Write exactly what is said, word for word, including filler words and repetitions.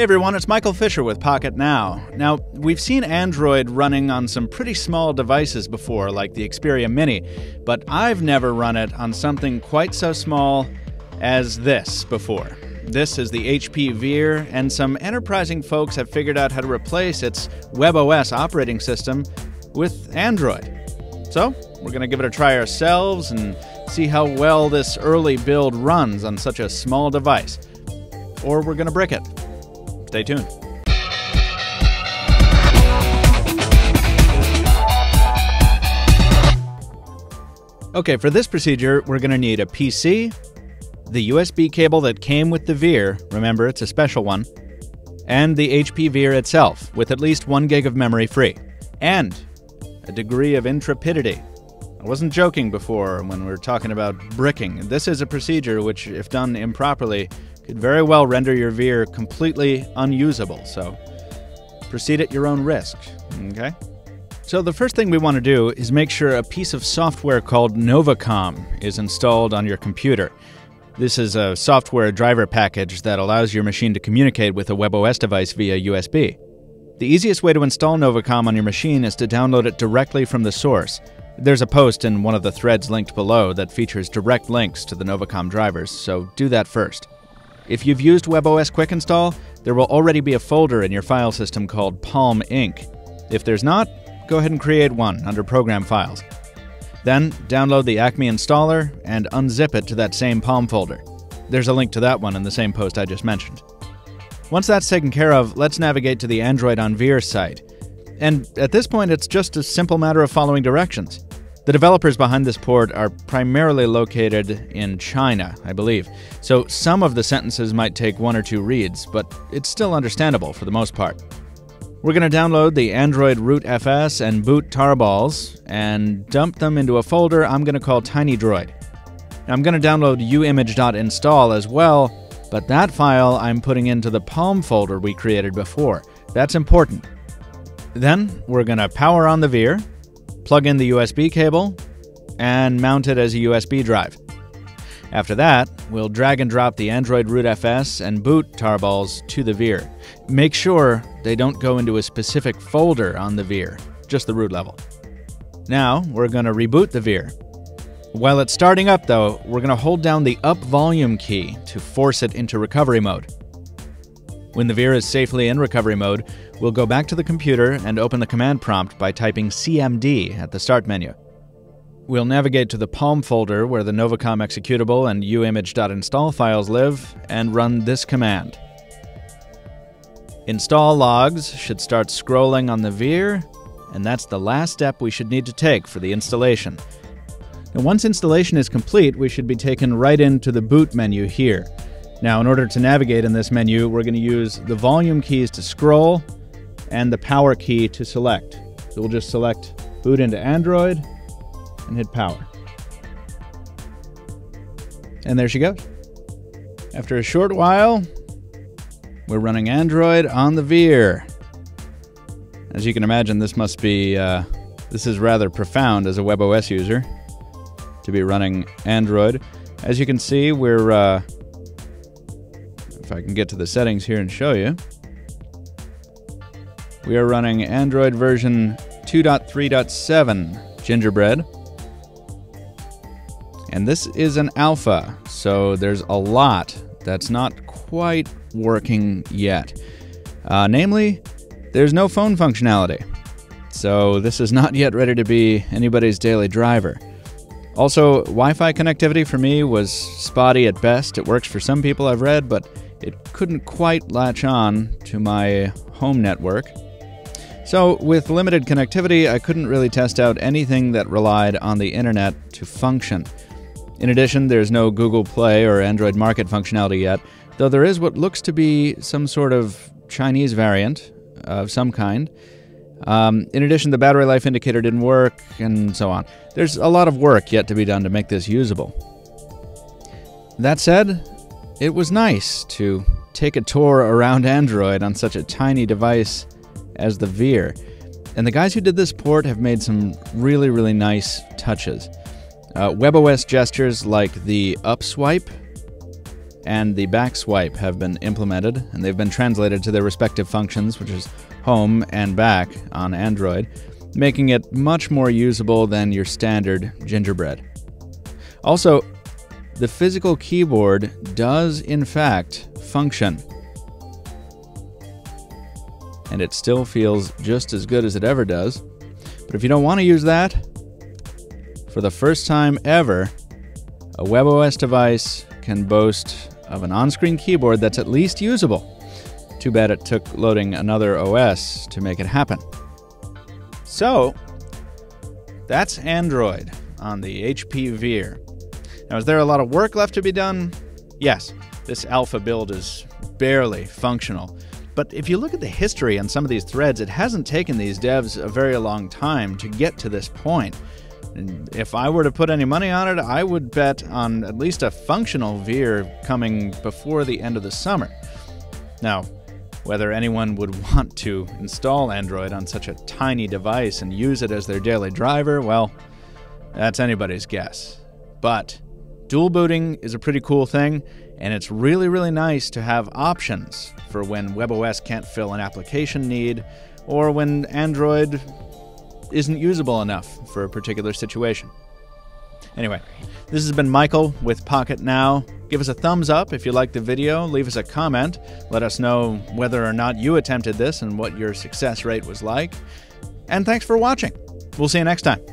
Hey everyone, it's Michael Fisher with Pocketnow. Now, we've seen Android running on some pretty small devices before, like the Xperia Mini, but I've never run it on something quite so small as this before. This is the H P Veer, and some enterprising folks have figured out how to replace its webOS operating system with Android. So, we're going to give it a try ourselves and see how well this early build runs on such a small device. Or we're going to brick it. Stay tuned. Okay, for this procedure, we're going to need a P C, the U S B cable that came with the Veer, remember it's a special one, and the H P Veer itself, with at least one gig of memory free, and a degree of intrepidity. I wasn't joking before when we were talking about bricking. This is a procedure which, if done improperly, could very well render your Veer completely unusable, so proceed at your own risk, okay? So the first thing we want to do is make sure a piece of software called Novacom is installed on your computer. This is a software driver package that allows your machine to communicate with a webOS device via U S B. The easiest way to install Novacom on your machine is to download it directly from the source. There's a post in one of the threads linked below that features direct links to the Novacom drivers, so do that first. If you've used webOS Quick Install, there will already be a folder in your file system called Palm Incorporated. If there's not, go ahead and create one under Program Files. Then, download the Acme installer and unzip it to that same Palm folder. There's a link to that one in the same post I just mentioned. Once that's taken care of, let's navigate to the Android on Veer site. And at this point, it's just a simple matter of following directions. The developers behind this port are primarily located in China, I believe, so some of the sentences might take one or two reads, but it's still understandable for the most part. We're going to download the Android root F S and boot tarballs and dump them into a folder I'm going to call TinyDroid. Now, I'm going to download uimage dot install as well, but that file I'm putting into the Palm folder we created before. That's important. Then we're going to power on the Veer, plug in the U S B cable, and mount it as a U S B drive. After that, we'll drag and drop the Android root F S and boot tarballs to the Veer. Make sure they don't go into a specific folder on the Veer, just the root level. Now, we're going to reboot the Veer. While it's starting up, though, we're going to hold down the up volume key to force it into recovery mode. When the Veer is safely in recovery mode, we'll go back to the computer and open the command prompt by typing C M D at the start menu. We'll navigate to the Palm folder where the Novacom executable and uimage dot install files live and run this command. Install logs should start scrolling on the Veer, and that's the last step we should need to take for the installation. Now, once installation is complete, we should be taken right into the boot menu here. Now, in order to navigate in this menu, we're going to use the volume keys to scroll and the power key to select. So we'll just select boot into Android and hit power. And there she goes. After a short while, we're running Android on the Veer. As you can imagine, this must be, uh, this is rather profound as a webOS user to be running Android. As you can see, we're, uh, if I can get to the settings here and show you, we are running Android version two point three point seven Gingerbread. And this is an alpha, so there's a lot that's not quite working yet. Uh, namely, there's no phone functionality. So this is not yet ready to be anybody's daily driver. Also, Wi-Fi connectivity for me was spotty at best. It works for some people I've read, but it couldn't quite latch on to my home network. So with limited connectivity, I couldn't really test out anything that relied on the internet to function. In addition, there's no Google Play or Android Market functionality yet, though there is what looks to be some sort of Chinese variant of some kind. Um, in addition, the battery life indicator didn't work, and so on. There's a lot of work yet to be done to make this usable. That said, it was nice to take a tour around Android on such a tiny device as the Veer. And the guys who did this port have made some really, really nice touches. Uh, webOS gestures like the up swipe and the back swipe have been implemented, and they've been translated to their respective functions, which is home and back on Android, making it much more usable than your standard Gingerbread. Also, the physical keyboard does in fact function, and it still feels just as good as it ever does. But if you don't want to use that, for the first time ever, a webOS device can boast of an on-screen keyboard that's at least usable. Too bad it took loading another O S to make it happen. So, that's Android on the H P Veer. Now, is there a lot of work left to be done? Yes, this alpha build is barely functional. But if you look at the history on some of these threads, it hasn't taken these devs a very long time to get to this point. And if I were to put any money on it, I would bet on at least a functional Veer coming before the end of the summer. Now, whether anyone would want to install Android on such a tiny device and use it as their daily driver, well, that's anybody's guess. But dual booting is a pretty cool thing, and it's really, really nice to have options for when webOS can't fill an application need, or when Android isn't usable enough for a particular situation. Anyway, this has been Michael with Pocketnow. Give us a thumbs up if you liked the video, leave us a comment, let us know whether or not you attempted this and what your success rate was like, and thanks for watching. We'll see you next time.